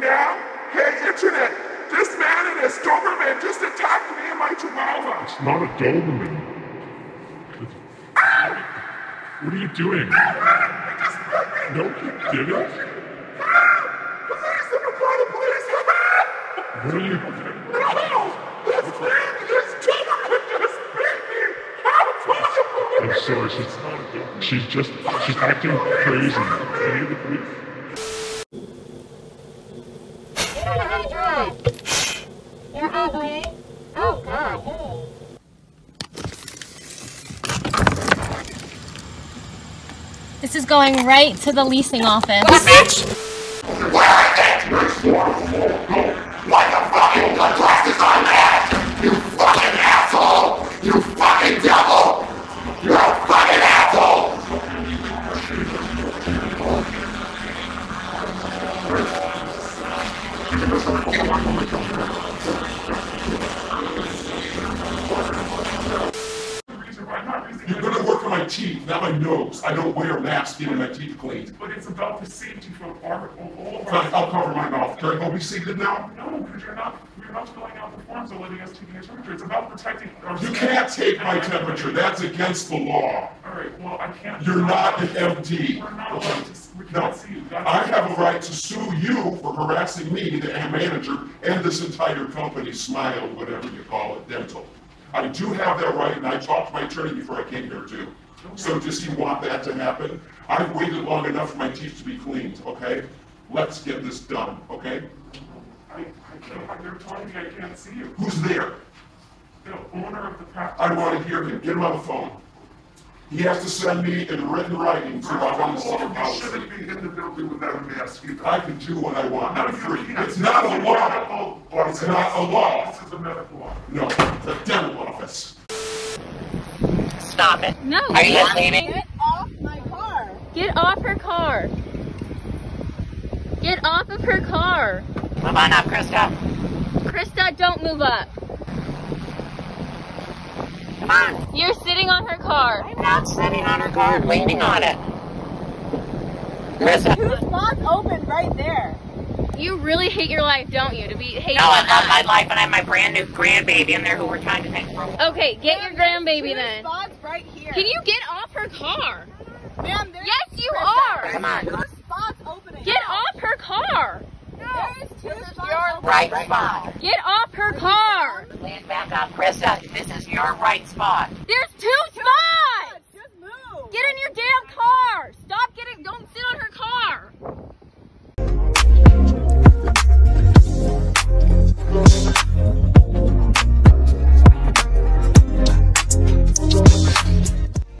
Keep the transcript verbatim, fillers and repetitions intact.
now? Hey, Internet! This man and his Doberman just attacked me and my Jumalva! It's not a Doberman. Ow! What are you doing? Ow, ow, just me. No, you didn't. Ow, please, someone call the police! What are you doing? No! This man and his Doberman just beat me! I'll call the police! I'm sorry, she's not a Doberman. She's just, she's acting crazy. I need the police. You're ugly. Oh God. Hey. This is going right to the leasing office. What the fucking glasses on that? You fucking asshole! You fucking devil! You're a fucking asshole! Teeth, not my nose. I don't wear a mask getting my teeth cleaned. But it's about the safety for our, all of our... I'll cover my mouth. Can I go be seated now? No, because you're not, you're not filling out the forms or letting us take your temperature. It's about protecting our... You can't take my temperature. That's against the law. All right, well, I can't... You're not an M D. We're not allowed to... We can't see you. I have a right to sue you for harassing me, the manager, and this entire company, Smile, whatever you call it, dental. I do have that right, and I talked to my attorney before I came here, too. Okay. So does he want that to happen? I've waited long enough for my teeth to be cleaned, okay? Let's get this done, okay? I, I can't, they're telling me I can't see you. Who's there? The owner of the practice. I want to hear him. Get him on the phone. He has to send me in written writing to my own city policy. You shouldn't be in the building without a mask. I can do what I want. I'm free. It's not a law. It's not a law. This is a medical office. No, it's a dental office. Stop it. No. Are you listening? Get off my car. Get off her car. Get off of her car. Move on up, Krista. Krista, don't move up. Come on. You're sitting on her car. I'm not sitting on her car. I'm leaning on it. Krista. Whose law's open right there? You really hate your life, don't you? To be hating. No, I love my life, and I have my brand new grandbaby in there who we're trying to take for a walk. Okay, get your grandbaby then. Spots right here. Can you get off her car? Ma'am, there's yes, you are. Come on. There's spots opening. Get off her car. No, there's two this spots. Is your right spot. Get off her car. Land back up, Krista. This is your right spot. There's two.